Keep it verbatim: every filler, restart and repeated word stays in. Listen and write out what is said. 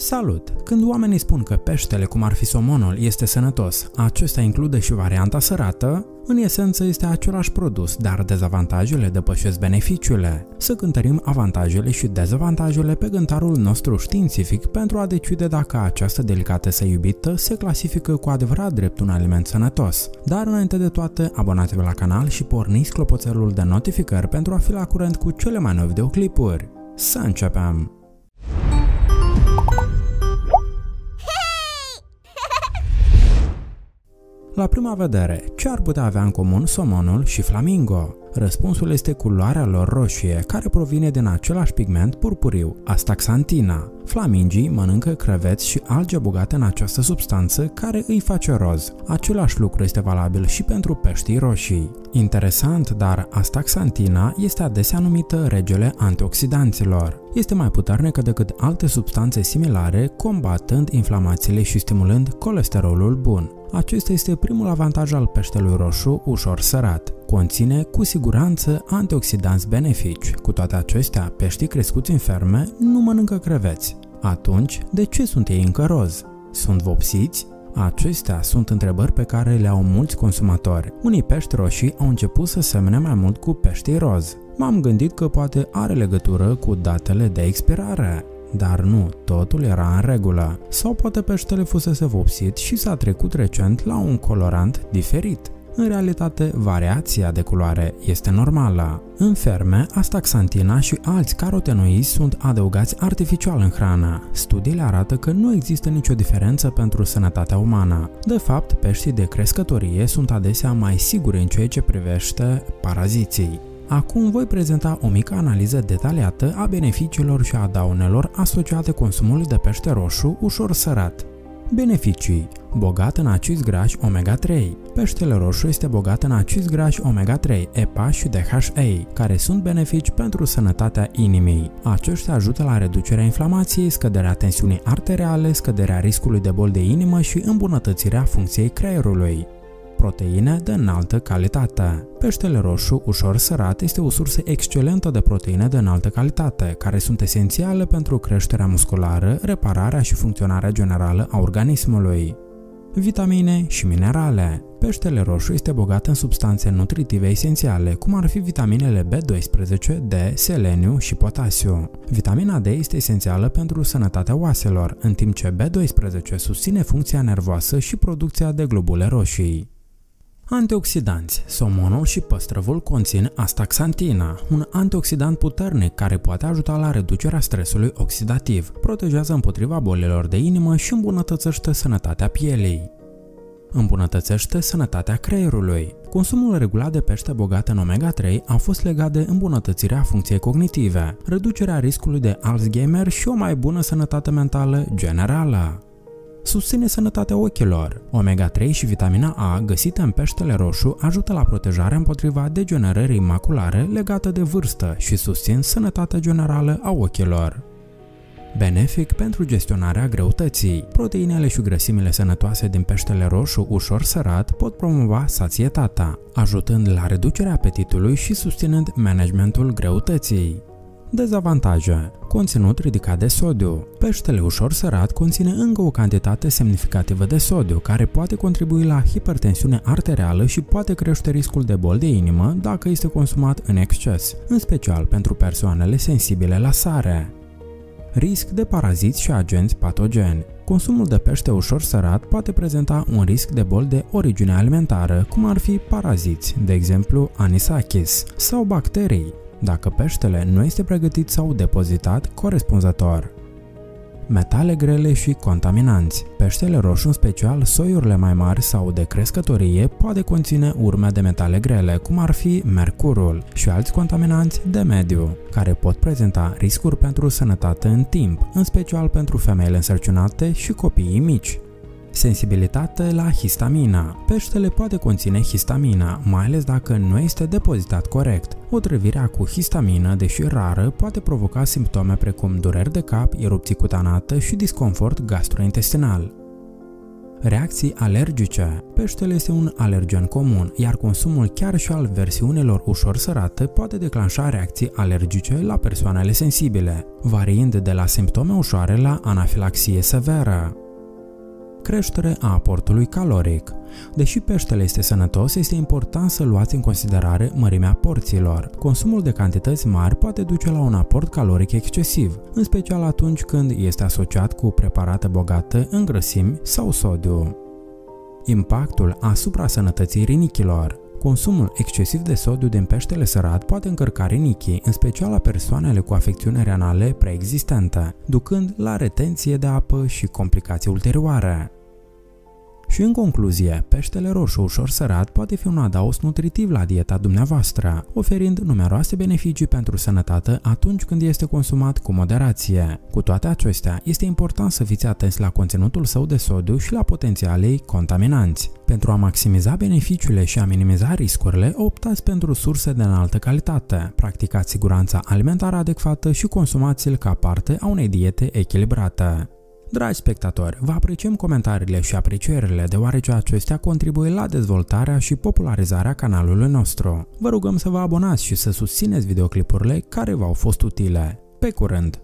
Salut! Când oamenii spun că peștele, cum ar fi somonul, este sănătos, acesta include și varianta sărată, în esență este același produs, dar dezavantajele depășesc beneficiile. Să cântărim avantajele și dezavantajele pe gântarul nostru științific pentru a decide dacă această delicatesă iubită se clasifică cu adevărat drept un aliment sănătos. Dar înainte de toate, abonați-vă la canal și porniți clopoțelul de notificări pentru a fi la curent cu cele mai noi videoclipuri. Să începem! La prima vedere, ce ar putea avea în comun somonul și flamingo? Răspunsul este culoarea lor roșie, care provine din același pigment purpuriu, astaxantina. Flamingii mănâncă creveți și alge bogate în această substanță care îi face roz. Același lucru este valabil și pentru peștii roșii. Interesant, dar astaxantina este adesea numită regele antioxidanților. Este mai puternică decât alte substanțe similare, combatând inflamațiile și stimulând colesterolul bun. Acesta este primul avantaj al peștelui roșu ușor sărat. Conține cu siguranță antioxidanți benefici. Cu toate acestea, peștii crescuți în ferme nu mănâncă creveți. Atunci, de ce sunt ei încă roz? Sunt vopsiți? Acestea sunt întrebări pe care le au mulți consumatori. Unii pești roșii au început să semene mai mult cu peștii roz. M-am gândit că poate are legătură cu datele de expirare. Dar nu, totul era în regulă. Sau poate peștele fusese vopsit și s-a trecut recent la un colorant diferit. În realitate, variația de culoare este normală. În ferme, astaxantina și alți carotenoizi sunt adăugați artificial în hrană. Studiile arată că nu există nicio diferență pentru sănătatea umană. De fapt, peștii de crescătorie sunt adesea mai siguri în ceea ce privește paraziții. Acum voi prezenta o mică analiză detaliată a beneficiilor și a daunelor asociate consumului de pește roșu ușor sărat. Beneficii: bogat în acizi grași omega trei. Peștele roșu este bogat în acizi grași omega trei, E P A și D H A, care sunt benefici pentru sănătatea inimii. Aceștia ajută la reducerea inflamației, scăderea tensiunii arteriale, scăderea riscului de boli de inimă și îmbunătățirea funcției creierului. Proteine de înaltă calitate. Peștele roșu ușor sărat este o sursă excelentă de proteine de înaltă calitate, care sunt esențiale pentru creșterea musculară, repararea și funcționarea generală a organismului. Vitamine și minerale. Peștele roșu este bogat în substanțe nutritive esențiale, cum ar fi vitaminele B doisprezece, D, seleniu și potasiu. Vitamina D este esențială pentru sănătatea oaselor, în timp ce B doisprezece susține funcția nervoasă și producția de globule roșii. Antioxidanți. Somonul și păstrăvul conțin astaxantina, un antioxidant puternic care poate ajuta la reducerea stresului oxidativ, protejează împotriva bolilor de inimă și îmbunătățește sănătatea pielei. Îmbunătățește sănătatea creierului. Consumul regulat de pește bogat în omega trei a fost legat de îmbunătățirea funcției cognitive, reducerea riscului de Alzheimer și o mai bună sănătate mentală generală. Susține sănătatea ochilor. Omega trei și vitamina A găsite în peștele roșu ajută la protejarea împotriva degenerării maculare legată de vârstă și susțin sănătatea generală a ochilor. Benefic pentru gestionarea greutății. Proteinele și grăsimile sănătoase din peștele roșu ușor sărat pot promova sațietatea, ajutând la reducerea apetitului și susținând managementul greutății. Dezavantaje. Conținut ridicat de sodiu. Peștele ușor sărat conține încă o cantitate semnificativă de sodiu, care poate contribui la hipertensiune arterială și poate crește riscul de boli de inimă dacă este consumat în exces, în special pentru persoanele sensibile la sare. Risc de paraziți și agenți patogeni. Consumul de pește ușor sărat poate prezenta un risc de boli de origine alimentară, cum ar fi paraziți, de exemplu anisakis, sau bacterii, dacă peștele nu este pregătit sau depozitat corespunzător. Metale grele și contaminanți. Peștele roșu, în special soiurile mai mari sau de crescătorie, poate conține urme de metale grele, cum ar fi mercurul și alți contaminanți de mediu, care pot prezenta riscuri pentru sănătate în timp, în special pentru femeile însărcinate și copiii mici. Sensibilitate la histamina. Peștele poate conține histamina, mai ales dacă nu este depozitat corect. Otrăvirea cu histamină, deși rară, poate provoca simptome precum dureri de cap, erupții cutanate și disconfort gastrointestinal. Reacții alergice. Peștele este un alergen comun, iar consumul chiar și al versiunilor ușor sărate poate declanșa reacții alergice la persoanele sensibile, variind de la simptome ușoare la anafilaxie severă. Creștere a aportului caloric. Deși peștele este sănătos, este important să luați în considerare mărimea porțiilor. Consumul de cantități mari poate duce la un aport caloric excesiv, în special atunci când este asociat cu preparate bogate în grăsimi sau sodiu. Impactul asupra sănătății rinichilor. Consumul excesiv de sodiu din peștele sărat poate încărca rinichii, în special la persoanele cu afecțiuni renale preexistente, ducând la retenție de apă și complicații ulterioare. Și în concluzie, peștele roșu ușor sărat poate fi un adaos nutritiv la dieta dumneavoastră, oferind numeroase beneficii pentru sănătate atunci când este consumat cu moderație. Cu toate acestea, este important să fiți atenți la conținutul său de sodiu și la potențialii contaminanți. Pentru a maximiza beneficiile și a minimiza riscurile, optați pentru surse de înaltă calitate, practicați siguranța alimentară adecvată și consumați-l ca parte a unei diete echilibrate. Dragi spectatori, vă apreciem comentariile și aprecierile, deoarece acestea contribuie la dezvoltarea și popularizarea canalului nostru. Vă rugăm să vă abonați și să susțineți videoclipurile care v-au fost utile. Pe curând!